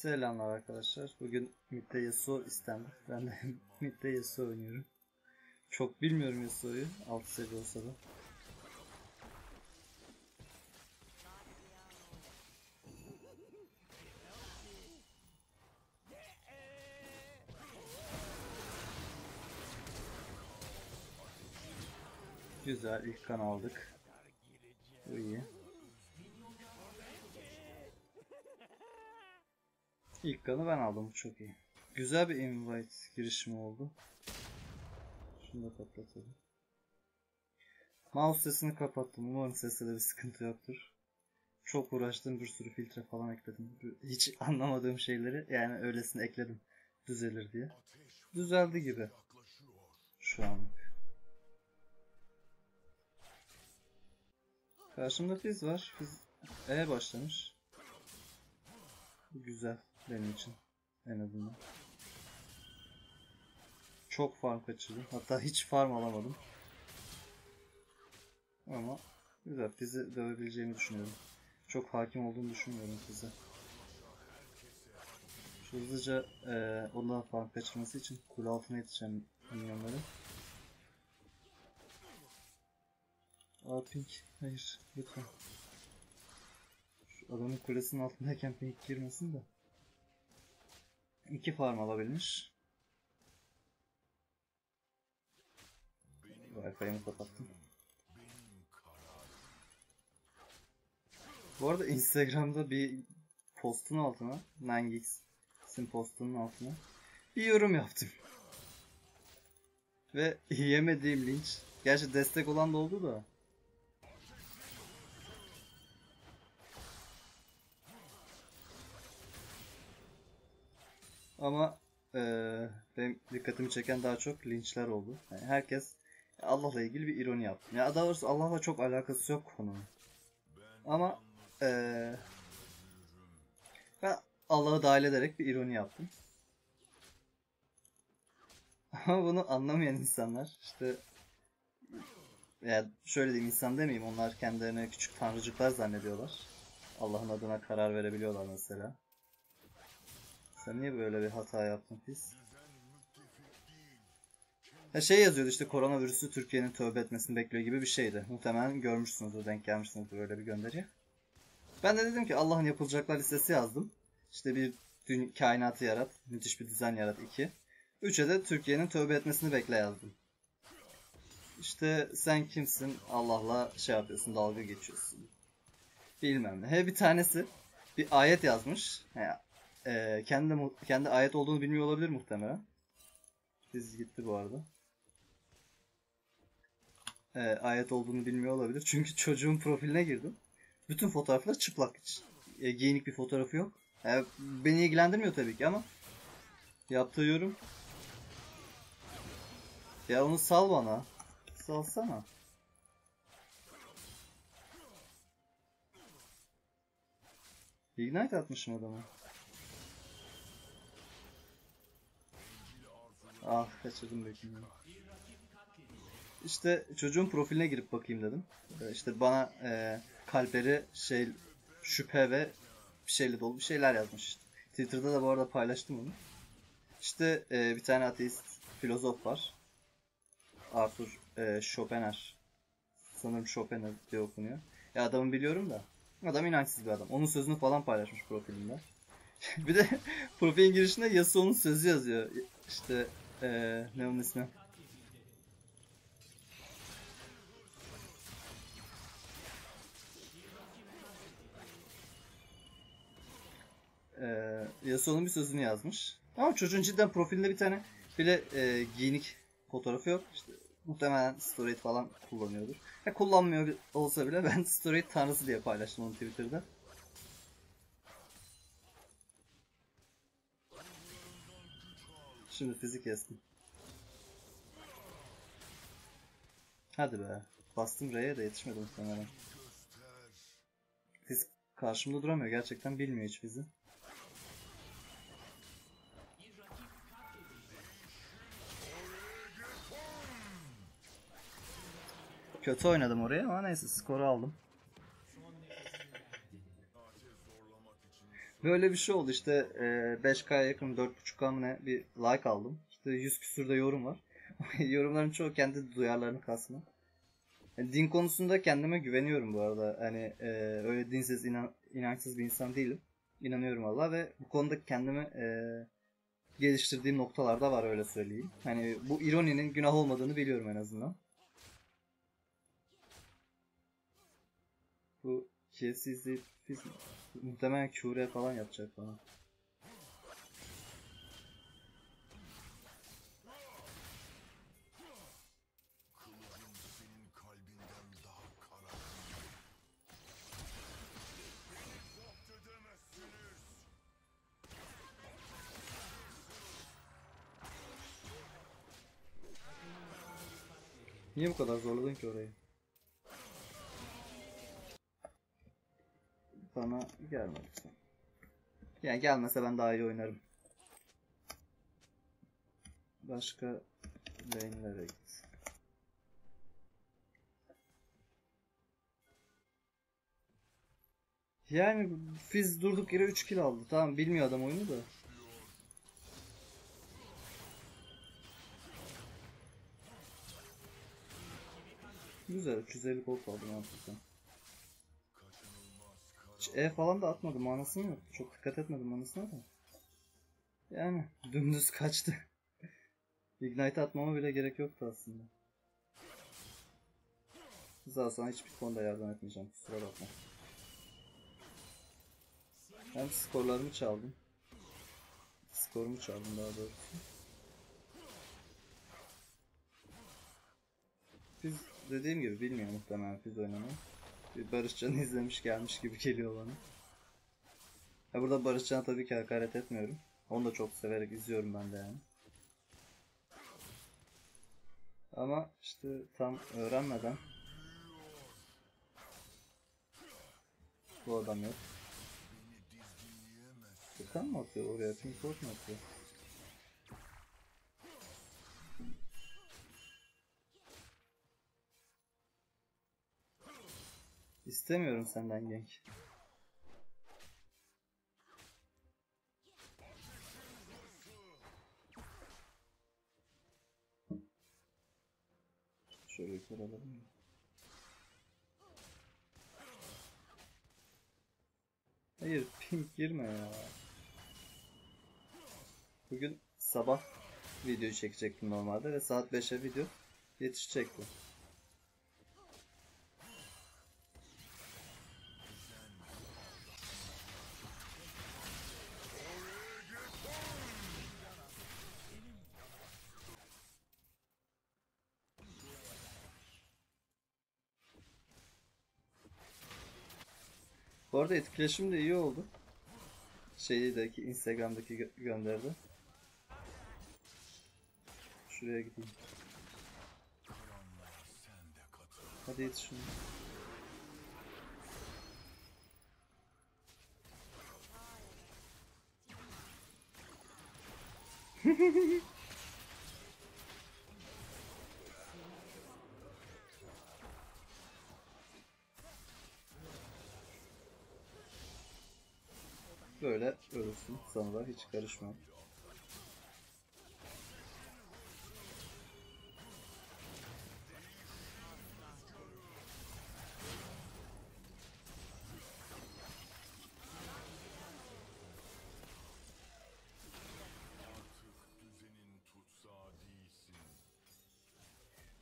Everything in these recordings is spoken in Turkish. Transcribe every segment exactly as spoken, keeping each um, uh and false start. Selamlar arkadaşlar. Bugün midde Yasuo istendi. Ben de midde Yasuo oynuyorum. Çok bilmiyorum Yasuo'yu. altı seviye olsa da. Güzel, ilk kan aldık. Bu iyi. İlk kanı ben aldım, çok iyi. Güzel bir invite girişimi oldu. Şunu da kapatalım. Mouse sesini kapattım. Umarım sesle de bir sıkıntı yoktur. Çok uğraştım, bir sürü filtre falan ekledim. Hiç anlamadığım şeyleri yani öylesine ekledim. Düzelir diye. Düzeldi gibi. Şu anlık. Karşımda Fizz var. Fizz E başlamış. Güzel benim için en azından. Çok farm kaçırdım. Hatta hiç farm alamadım. Ama güzel, Fizz'i dövebileceğimi düşünüyorum. Çok hakim olduğunu düşünmüyorum Fizz'e. Hızlıca e, ondan farm kaçırması için kule altına yetişen minyonları. Aa, pink. Hayır, lütfen. Şu adamın kulesinin altındayken pink girmesin de. İki farm alabilmiş. Wi-Fi'mi kapattım. Bu arada Instagram'da bir postun altına, nine X'in postunun altına bir yorum yaptım. Ve yemediğim linç. Gerçi destek olan da oldu da. Ama e, benim dikkatimi çeken daha çok linçler oldu. Yani herkes Allah'la ilgili bir ironi yaptı. Ya yani daha doğrusu Allah'la çok alakası yok konunun. Ama e, ben Allah'ı dahil ederek bir ironi yaptım. Ama bunu anlamayan insanlar işte, yani şöyle diyeyim, insan demeyeyim, onlar kendilerine küçük tanrıcıklar zannediyorlar. Allah'ın adına karar verebiliyorlar mesela. Sen niye böyle bir hata yaptın Fizz? Ya şey yazıyordu işte, koronavirüsü Türkiye'nin tövbe etmesini bekliyor gibi bir şeydi. Muhtemelen görmüşsünüzdür, denk gelmişsinizdir böyle bir gönderiye. Ben de dedim ki Allah'ın yapılacaklar listesi yazdım. İşte bir dünya, kainatı yarat, müthiş bir düzen yarat iki. üçe de Türkiye'nin tövbe etmesini bekle yazdım. İşte sen kimsin, Allah'la şey yapıyorsun, dalga geçiyorsun. Bilmem ne. He, bir tanesi bir ayet yazmış. He. Ee, kendi kendi ayet olduğunu bilmiyor olabilir muhtemelen. Fizz gitti bu arada. Ee, ayet olduğunu bilmiyor olabilir. Çünkü çocuğun profiline girdim. Bütün fotoğraflar çıplak. Hiç e, giyinik bir fotoğrafı yok. Yani beni ilgilendirmiyor tabii ki ama yaptığı yorum. Ya onu sal bana. Salsana. Ignite atmışım adamı. Ah, kaçırdım belki. İşte çocuğun profiline girip bakayım dedim. Ee, işte bana e, kalpleri şey, şüphe ve bir şeyle dolu bir şeyler yazmış. İşte. Twitter'da da bu arada paylaştım onu. İşte e, bir tane ateist filozof var. Arthur e, Schopenhauer. Sanırım Schopenhauer diye okunuyor. Ya adamı biliyorum da. Adam inançsız bir adam. Onun sözünü falan paylaşmış profilinde. Bir de profilin girişinde Yasuo'nun sözü yazıyor. İşte Ee, ne onun ismi? Ee, Yasuo'nun bir sözünü yazmış. Ama çocuğun cidden profilinde bir tane bile e, giyinik fotoğrafı yok. İşte, muhtemelen story falan kullanıyordur. Ya, kullanmıyor olsa bile ben story tanrısı diye paylaştım onu Twitter'da. Şimdi fizik kestim. Hadi be. Bastım R'ye de yetişmedim sanırım. Fizik karşımda duramıyor. Gerçekten bilmiyor hiç bizi. Kötü oynadım oraya ama neyse skoru aldım. Böyle bir şey oldu işte, beş kaya yakın dört buçuk ka mı ne bir like aldım. İşte yüz küsürde yorum var. Yorumların çoğu kendi duyarlarını kasma. Yani din konusunda kendime güveniyorum bu arada. Hani e, öyle dinsiz, inan, inançsız bir insan değilim. İnanıyorum Allah'a ve bu konuda kendimi e, geliştirdiğim noktalarda var, öyle söyleyeyim. Hani bu ironinin günah olmadığını biliyorum en azından. Bu kesizlik muhtemelen küre falan yapacak bana. Niye bu kadar zorladın ki orayı? Bana gelmedi. Yani gelmese ben daha iyi oynarım. Başka lane'lere git. Yani Fizz durduk yere üç kill aldı. Tamam, bilmiyor adam oyunu da. Güzel, üç yüz elli gold aldım artık. Hiç E falan da atmadım, anasını mı? Çok dikkat etmedim anasına da. Yani dümdüz kaçtı. Ignite atmama bile gerek yoktu aslında. Zaten sana hiçbir konuda yardım etmeyeceğim, kusura bakma. Ben skorlarımı çaldım. Skorumu çaldım daha doğrusu. Biz dediğim gibi bilmiyor muhtemelen Fizz oynamayı. Bir Barışcan'ı izlemiş gelmiş gibi geliyor bana. Ya burada Barışcan'a tabii ki hakaret etmiyorum. Onu da çok severek izliyorum ben de yani. Ama işte tam öğrenmeden. Bu adam yok. Tıkan mı atıyor oraya? Pinkport mu atıyor? İstemiyorum senden genç. Şöyle yukarı alalım mı? Hayır, pink girme ya. Bugün sabah video çekecektim normalde ve saat beşe video yetişecekti. Bu arada etkileşim de iyi oldu. Şeydeki Instagram'daki gö gönderdi. Şuraya gideyim. Hadi yetişin. Böyle ölürsün, sana da hiç karışmam.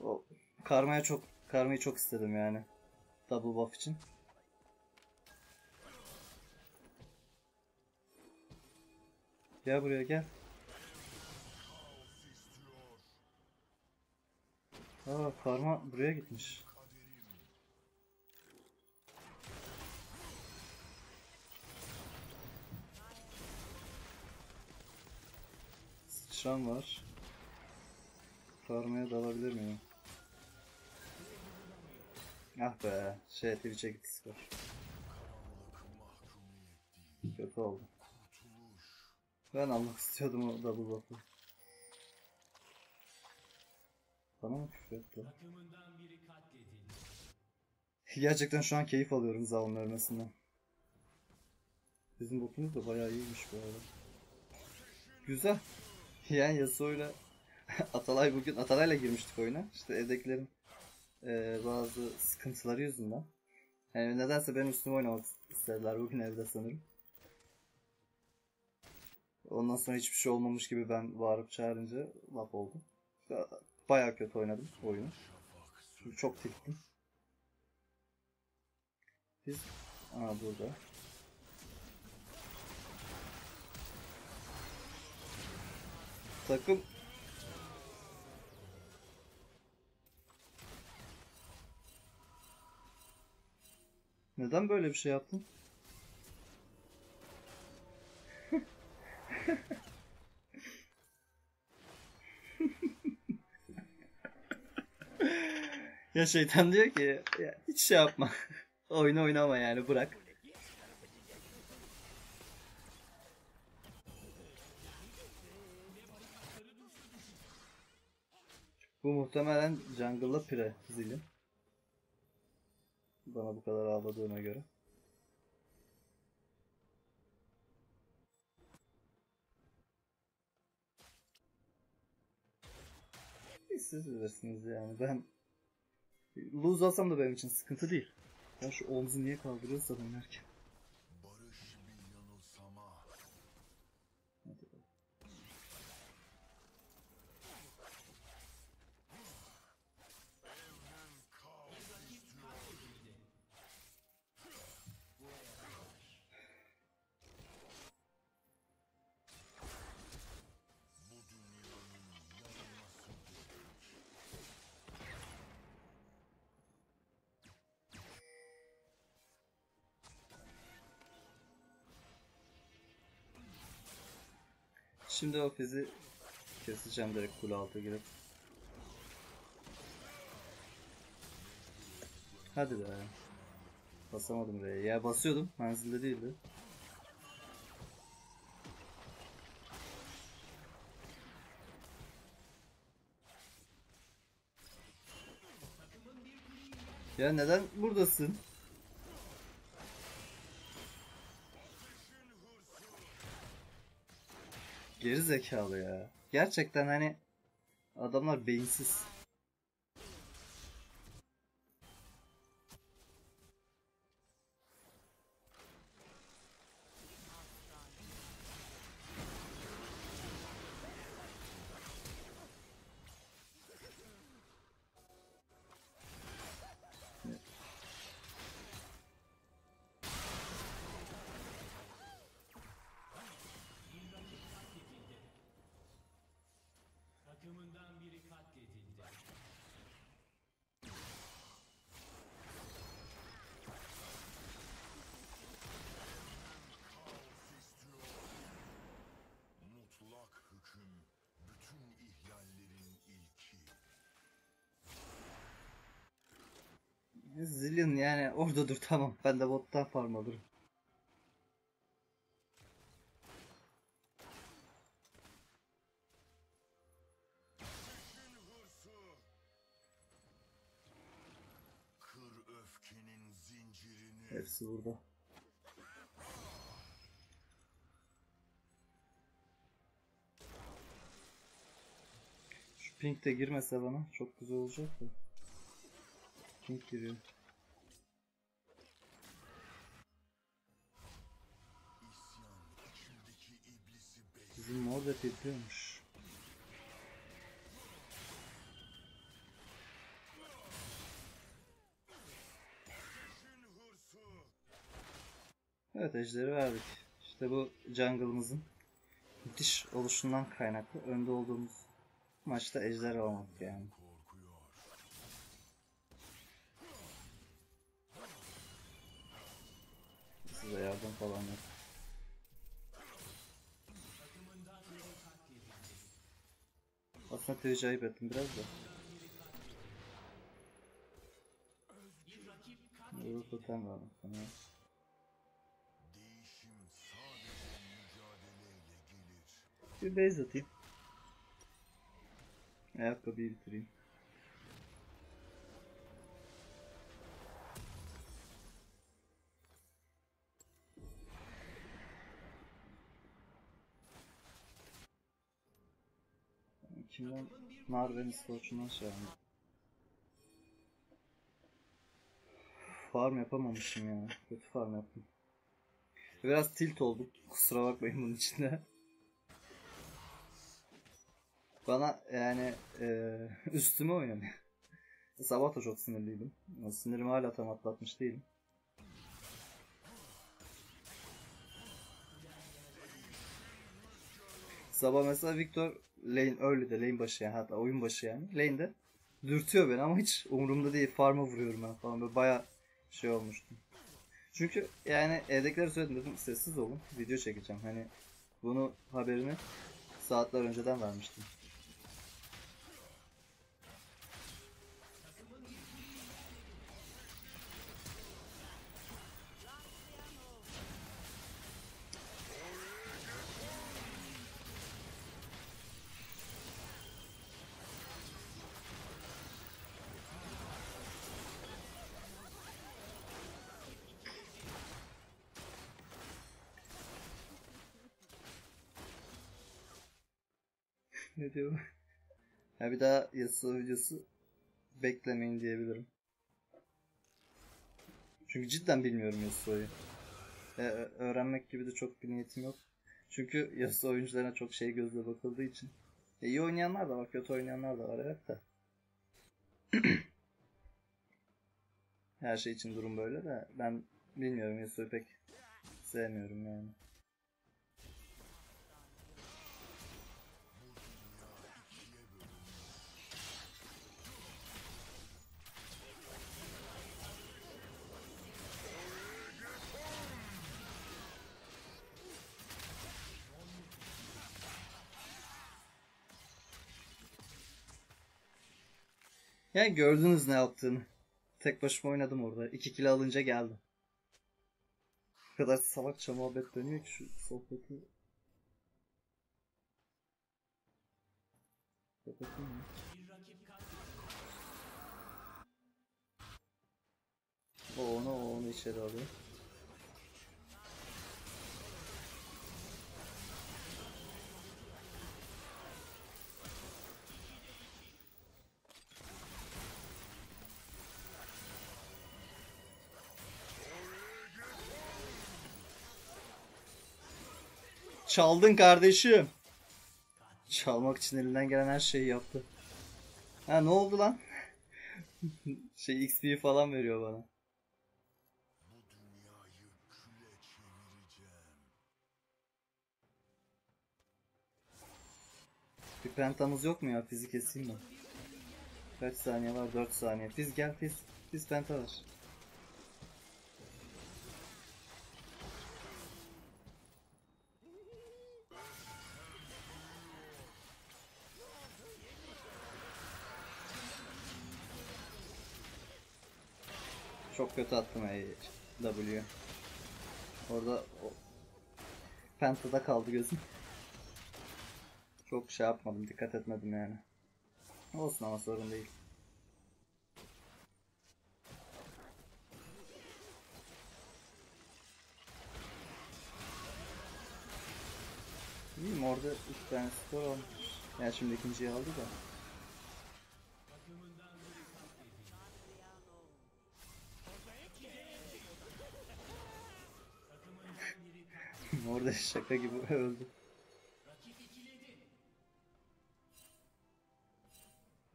O karmaya çok karmayı çok istedim yani. Double buff için. Gel buraya gel. Aa, karma buraya gitmiş. Sıçram var. Karmaya dalabilir miyim? Ah be, şey Twitch'e gitti skor. Kötü oldu. Ben almak istiyordum o double buff'ı. Bana mı küfür etti? Gerçekten şu an keyif alıyorum Zaun'un ölmesinden. Bizim botumuz da bayağı iyiymiş bu arada. Güzel. Yani Yasuo'yla Atalay bugün Atalay'la girmiştik oyuna. İşte evdekilerin e, bazı sıkıntıları yüzünden. Yani nedense benim üstüme oynamak istediler bugün evde sanırım. Ondan sonra hiçbir şey olmamış gibi ben bağırıp çağırınca laf oldu. Bayağı kötü oynadım oyunu. Çok tiktim. Biz... Aa burada. Takım... Neden böyle bir şey yaptın? Ya şeytan diyor ki ya hiç şey yapma. Oyunu oynama yani, bırak. Bu muhtemelen jungle'la pire zilim. Bana bu kadar ağladığına göre. Siz bilirsiniz yani, ben lose alsam da benim için sıkıntı değil. Ya şu omzu niye kaldırıyorsa dönerken. Şimdi o Fizz'i keseceğim direkt kule altı girip. Hadi be. Basamadım R'ye. Ya basıyordum. Menzilde değildi. Ya neden buradasın? Geri zekalı ya. Gerçekten hani adamlar beyinsiz. Zilin yani orada dur, tamam ben de bottan farm alırım. Hepsi burada. Şu pink de girmese bana çok güzel olacak da. Pink giriyor. Bizim mor da tepiyormuş. Evet, ejderi verdik. İşte bu jungle'ımızın müthiş oluşundan kaynaklı önde olduğumuz maçta ejder alamadık yani. Size yardım falan yok. Aslında Twitch'e ayıp ettim biraz da. Vurup öten var sana. Bir base atayım. Ayakkabıyı bitireyim. Kimden? Mardeniz koçundan şey aldım. Farm yapamamışım ya. Kötü farm yaptım. Biraz tilt olduk. Kusura bakmayın bunun içinde. Bana yani e, üstüme oynanıyor. Sabah da çok sinirliydim. Sinirimi hala tam atlatmış değilim. Sabah mesela Victor lane early de lane başı yani hatta oyun başı yani lane'de dürtüyor beni ama hiç umurumda değil, farm'a vuruyorum ben falan, böyle bayağı şey olmuştum. Çünkü yani evdekileri söyledim, dedim sessiz olun, video çekeceğim, hani bunu haberini saatler önceden vermiştim. Ne diyorum? Ya bir daha Yasuo videosu beklemeyin diyebilirim. Çünkü cidden bilmiyorum Yasuo'yu. E, öğrenmek gibi de çok bir niyetim yok. Çünkü Yasuo oyuncularına çok şey gözle bakıldığı için. E, iyi oynayanlar da var, kötü oynayanlar da var evet de. Her şey için durum böyle de ben bilmiyorum, Yasuo'yu pek sevmiyorum yani. Yani gördünüz ne yaptığını. Tek başıma oynadım orada. iki kilo alınca geldim. O kadar salakça muhabbet dönüyor ki şu sohbeti. Kapatayım mı? O onu, o onu içeri alıyor. Çaldın kardeşim. Çalmak için elinden gelen her şeyi yaptı. Ha ne oldu lan? Şey X P falan veriyor bana. Bir pentamız yok mu ya? Fizz'i keseyim mi? Kaç saniye var? dört saniye. Fizz gel Fizz. Fizz penta var. Çok kötü attım W. Orada o, Penta'da kaldı gözüm. Çok şey yapmadım, dikkat etmedim yani. Olsun ama sorun değil. İyiyim, orada üç tane skor olmuş. Yani şimdi ikinciyi aldı da. Orada şaka gibi öldü.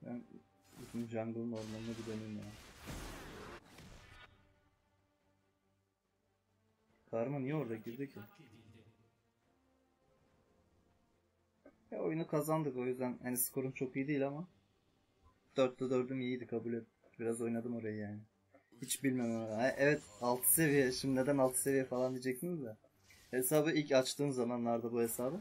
Ben bütün jungle'ın ormanına bir döneyim ya. Karma niye orada girdi ki? Ya oyunu kazandık o yüzden, hani skorum çok iyi değil ama dörtte dördüm iyiydi, kabul et. Biraz oynadım orayı yani. Hiç bilmem ama. Evet altı seviye, şimdi neden altı seviye falan diyeceksiniz de. Hesabı ilk açtığım zamanlarda bu hesabı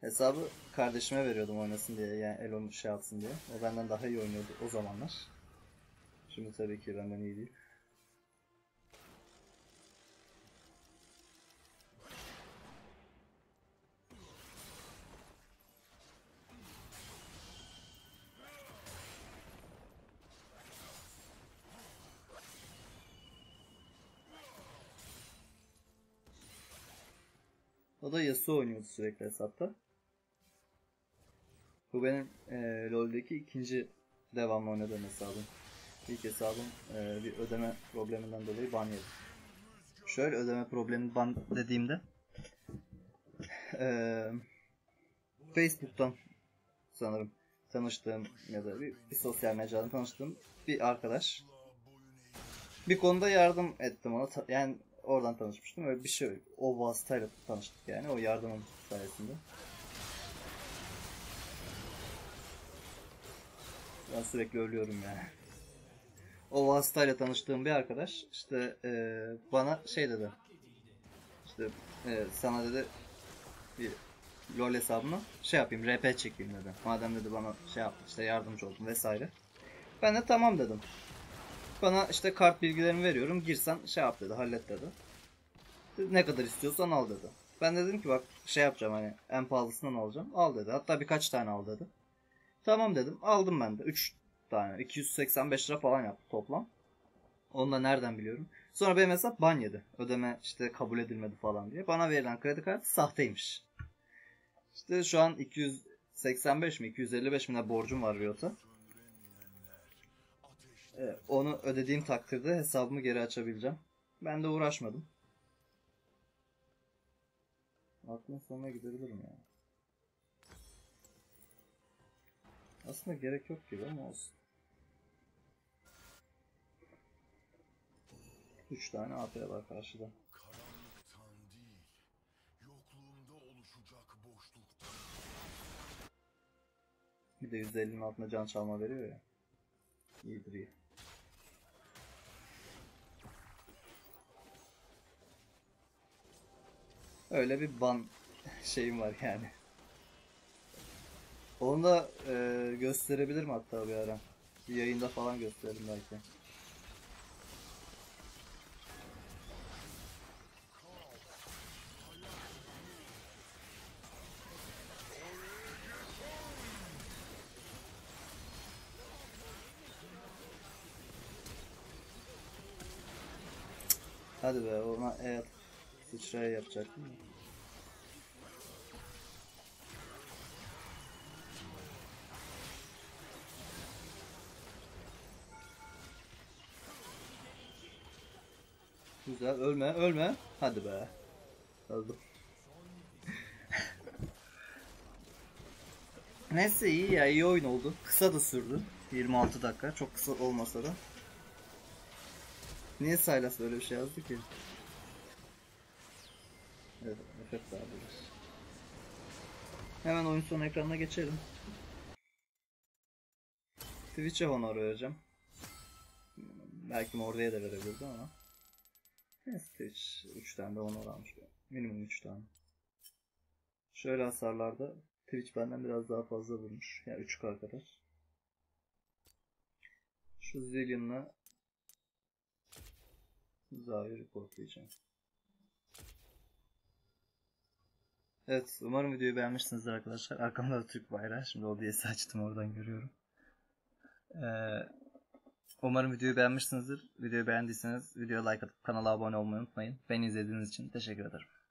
Hesabı kardeşime veriyordum oynasın diye, yani el onu şey atsın diye. O benden daha iyi oynuyordu o zamanlar. Şimdi tabii ki benden iyi değil. O da Yasuo oynuyordu sürekli hesapta. Bu benim e, LoL'deki ikinci devamlı oynadığım hesabım. İlk hesabım e, bir ödeme probleminden dolayı ban yedim. Şöyle ödeme problemi ban dediğimde e, Facebook'tan sanırım tanıştığım ya da bir, bir sosyal mecradan tanıştığım bir arkadaş. Bir konuda yardım ettim ona. Yani oradan tanışmıştım. Öyle bir şey. O vasıtayla tanıştık yani. O yardımın sayesinde. Ben sürekli ölüyorum yani. O vasıtayla tanıştığım bir arkadaş işte e, bana şey dedi. İşte e, sana dedi bir LoL hesabına şey yapayım, R P çekeyim dedi. Madem dedi bana şey yaptı, işte yardımcı oldum vesaire. Ben de tamam dedim. Bana işte kart bilgilerimi veriyorum, girsen şey yap dedi, hallet dedi. Ne kadar istiyorsan al dedi. Ben dedim ki bak şey yapacağım, hani en pahalısından alacağım, al dedi. Hatta birkaç tane al dedi. Tamam dedim, aldım ben de üç tane, iki yüz seksen beş lira falan yaptı toplam. Onu da nereden biliyorum. Sonra benim hesap ban yedi, ödeme işte kabul edilmedi falan diye. Bana verilen kredi kartı sahteymiş. İşte şu an iki yüz seksen beş mi iki yüz elli beş mi ne borcum var Riot'a. Evet, onu ödediğim takdirde hesabımı geri açabileceğim. Ben de uğraşmadım. Aklın sonuna gidebilirim yani. Aslında gerek yok gibi ama olsun. Üç tane A P var karşıda. Bir de yüzde ellinin altına can çalma veriyor ya. İyidir iyi. Öyle bir ban şeyim var yani. Onu da e, gösterebilirim hatta bir ara. Bir yayında falan gösterelim belki. Hadi be, ona evet sıçraya yapacak mı? Güzel, ölme ölme, hadi be, öldüm. Neyse iyi ya, iyi oyun oldu, kısa da sürdü, yirmi altı dakika çok kısa olmasa da. Niye Silas böyle bir şey yazdı ki? Evet, evet daha bulur. Hemen oyun sonu ekranına geçelim. Twitch'e honor vereceğim. Belki Morde'ye de verebilirdi ama. Neyse Twitch üç tane de honor almış. Minimum üç tane. Şöyle hasarlarda Twitch benden biraz daha fazla vurmuş. Yani üç K kadar. Şu Zillion'la Zahir'i korklayacağım. Evet, umarım videoyu beğenmişsinizdir arkadaşlar. Arkamda da Türk bayrağı. Şimdi O B S'i açtım, oradan görüyorum. Ee, umarım videoyu beğenmişsinizdir. Videoyu beğendiyseniz videoya like atıp kanala abone olmayı unutmayın. Beni izlediğiniz için teşekkür ederim.